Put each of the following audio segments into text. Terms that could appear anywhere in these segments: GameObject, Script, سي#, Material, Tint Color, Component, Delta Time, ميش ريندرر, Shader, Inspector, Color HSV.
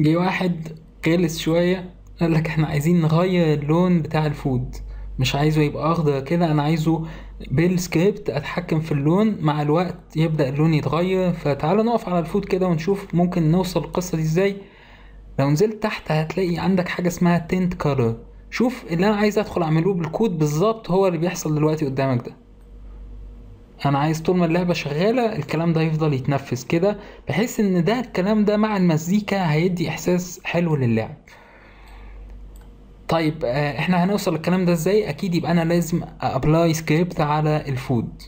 جه واحد غلس شوية قال لك احنا عايزين نغير اللون بتاع الفود، مش عايزه يبقى اخضر كده، انا عايزه بالسكريبت اتحكم في اللون، مع الوقت يبدأ اللون يتغير. فتعالوا نقف على الفود كده ونشوف ممكن نوصل القصة دي ازاي. لو نزلت تحت هتلاقي عندك حاجة اسمها تنت كولر. شوف اللي انا عايز ادخل اعمله بالكود بالظبط هو اللي بيحصل دلوقتي قدامك ده. انا عايز طول ما اللعبة شغالة الكلام ده يفضل يتنفذ كده، بحيث ان ده الكلام ده مع المزيكا هيدي احساس حلو للعب. طيب احنا هنوصل الكلام ده ازاي؟ اكيد يبقى انا لازم ابلاي سكريبت على الفود.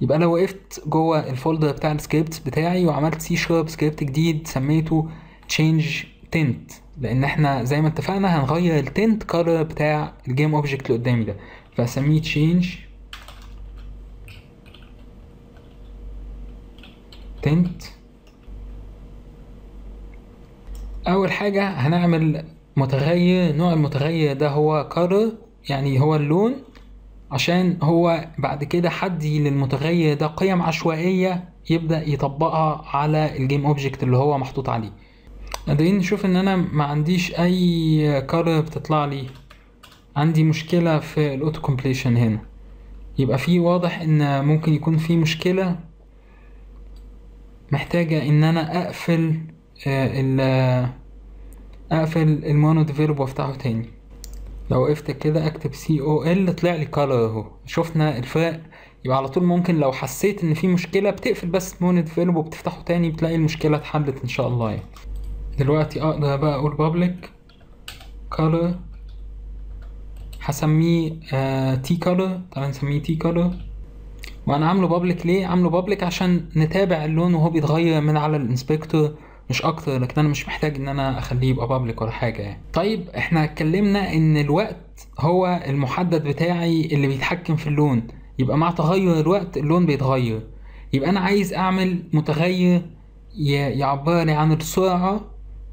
يبقى انا وقفت جوه الفولدر بتاع السكريبت بتاعي وعملت سي# سكريبت جديد سميته change tint، لان احنا زي ما اتفقنا هنغير التنت كولر بتاع الجيم اوبجكت اللي قدامي ده، فاسميه change tint. اول حاجه هنعمل متغير، نوع المتغير ده هو color يعني هو اللون، عشان هو بعد كده حدي للمتغير ده قيم عشوائية يبدأ يطبقها على الجيم اوبجكت اللي هو محطوط عليه. قادرين نشوف ان انا ما عنديش اي color بتطلع لي، عندي مشكلة في الاوتو كومبليشن هنا، يبقى في واضح ان ممكن يكون في مشكلة محتاجة ان انا اقفل المونو ديفيلوب وافتحه تاني. لو وقفت كده اكتب COL طلع لي كولر اهو، شفنا الفرق. يبقى على طول ممكن لو حسيت ان في مشكله بتقفل بس المونو ديفيلوب وبتفتحه تاني، بتلاقي المشكله اتحلت ان شاء الله يعني. دلوقتي اقدر بقى اقول بابليك كولر، هسميه تي كولر. تعالى نسميه تي كولر. وانا عامله بابليك ليه؟ عامله بابليك عشان نتابع اللون وهو بيتغير من على الانسبكتور مش اكتر، لكن انا مش محتاج ان انا اخليه يبقى بابليك ولا حاجه يعني. طيب احنا اتكلمنا ان الوقت هو المحدد بتاعي اللي بيتحكم في اللون، يبقى مع تغير الوقت اللون بيتغير. يبقى انا عايز اعمل متغير يعبر لي عن السرعه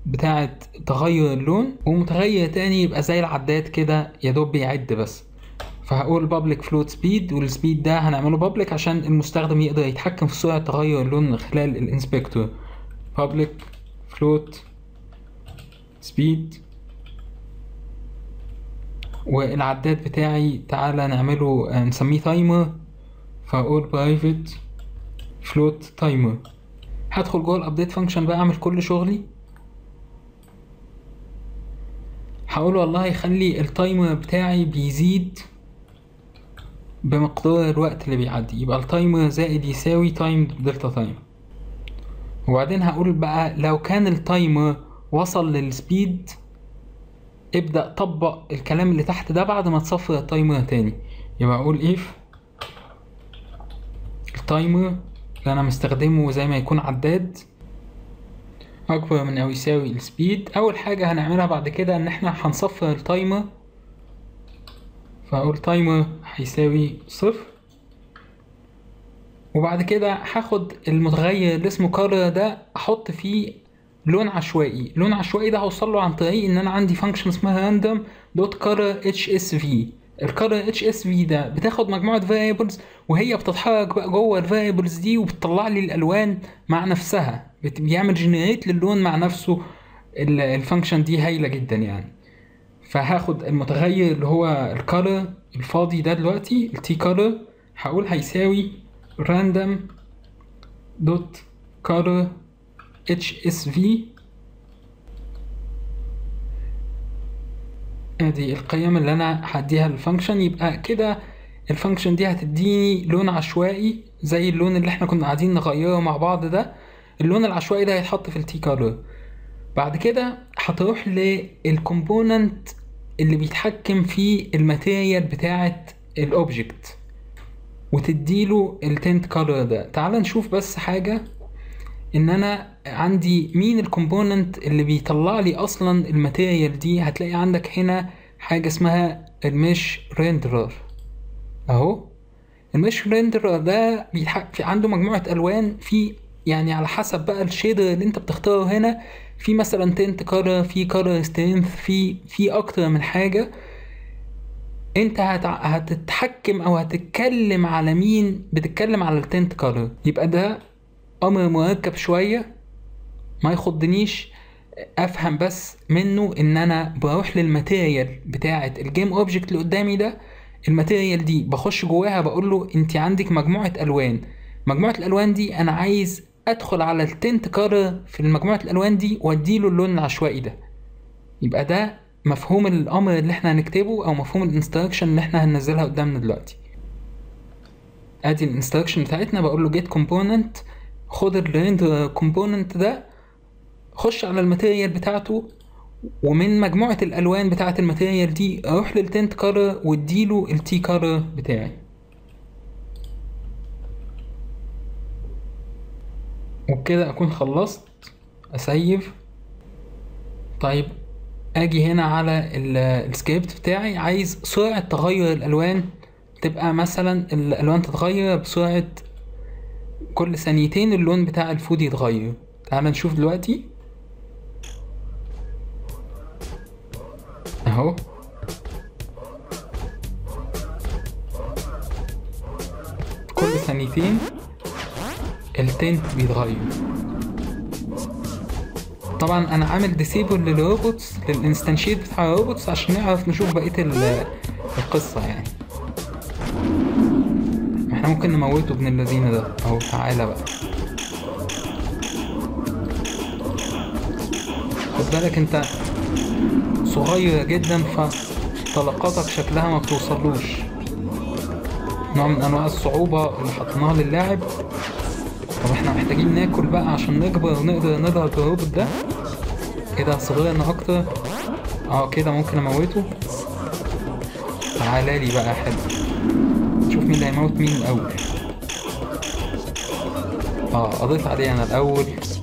بتاعه تغير اللون، ومتغير تاني يبقى زي العداد كده يا دوب بيعد بس. فهقول بابليك فلوت سبيد، والسبيد ده هنعمله بابليك عشان المستخدم يقدر يتحكم في سرعه تغير اللون خلال الانسبكتور. public float speed. والعداد بتاعي تعالى نعمله نسميه تايمر، فاقول private float timer. هدخل جوه الابديت فانكشن بقى اعمل كل شغلي، هقول والله خلي التايمر بتاعي بيزيد بمقدار الوقت اللي بيعدي، يبقى التايمر زائد يساوي تايم دلتا تايم. وبعدين هقول بقى لو كان التايمر وصل للسبيد ابدأ طبق الكلام اللي تحت ده بعد ما تصفر التايمر تاني. يبقى اقول ايف التايمر اللي انا مستخدمه زي ما يكون عداد اكبر من او يساوي السبيد. اول حاجة هنعملها بعد كده ان احنا هنصفر التايمر، فاقول تايمر هيساوي 0. وبعد كده هاخد المتغير اللي اسمه color ده احط فيه لون عشوائي. لون عشوائي ده هوصل له عن طريق ان انا عندي فانكشن اسمها random dot color hsv. الcolor hsv ده بتاخد مجموعه variables وهي بتتحرك بقى جوه الفاريبلز دي وبتطلع لي الالوان مع نفسها، بيعمل جنريت للون مع نفسه. الفانكشن دي هايله جدا يعني. فهاخد المتغير اللي هو الcolor الفاضي ده دلوقتي التي color، هقول هيساوي random dot color hsv. ادي القيم اللي انا هديها للفانكشن. يبقى كده الفانكشن دي هتديني لون عشوائي زي اللون اللي احنا كنا قاعدين نغيره مع بعض ده. اللون العشوائي ده هيتحط في التي color. بعد كده هتروح للكومبوننت اللي بيتحكم في الماتيريال بتاعه الاوبجكت وتديله التنت كولر ده. تعال نشوف بس حاجة، ان انا عندي مين الكومبوننت اللي بيطلع لي اصلا الماتيريال دي. هتلاقي عندك هنا حاجة اسمها الميش ريندرر اهو. الميش ريندرر ده عنده مجموعة الوان، في يعني على حسب بقى الشيدر اللي انت بتختاره هنا، في مثلا تنت كولر، في كولر سترينث، في اكتر من حاجة. انت هتتحكم او هتتكلم على مين؟ بتتكلم على التنت كولر. يبقى ده امر مركب شويه ما يخضنيش، افهم بس منه ان انا بروح للماتيريال بتاعه الجيم اوبجكت اللي قدامي ده. الماتيريال دي بخش جواها بقول له انت عندك مجموعه الوان، مجموعه الالوان دي انا عايز ادخل على التنت كارر في مجموعه الالوان دي واديله اللون العشوائي ده. يبقى ده مفهوم الامر اللي احنا هنكتبه او مفهوم الانستراكشن اللي احنا هننزلها قدامنا دلوقتي. ادي الانستراكشن بتاعتنا، بقول له جيت كومبوننت، خد الريندر كومبوننت ده، خش على الماتيريال بتاعته، ومن مجموعه الالوان بتاعه الماتيريال دي اروح للتنت كارر واديله التي كارر بتاعي. وبكده اكون خلصت، اسيف. طيب اجي هنا على السكريبت بتاعي، عايز سرعه تغير الالوان تبقى مثلا الالوان تتغير بسرعه كل ثانيتين اللون بتاع الفود يتغير. تعال نشوف دلوقتي اهو. كل ثانيتين التنت بيتغير. طبعا انا عامل ديسيبل للروبوتس، للانستانشيت بتاع الروبوتس، عشان نعرف نشوف بقيه القصه يعني. احنا ممكن نموته ابن اللذينه ده اهو. تعالى بقى، خد بالك انت صغيره جدا فطلقاتك شكلها ما بتوصلوش. نوع من انواع الصعوبه اللي حطيناها للاعب. طب احنا محتاجين ناكل بقى عشان نكبر ونقدر نضرب الروبوت ده. كده صغيرنا اكتر. كده ممكن اموته. تعالى لي بقى حلو، شوف مين اللي هيموت مين الاول. قضيت عليه انا الاول.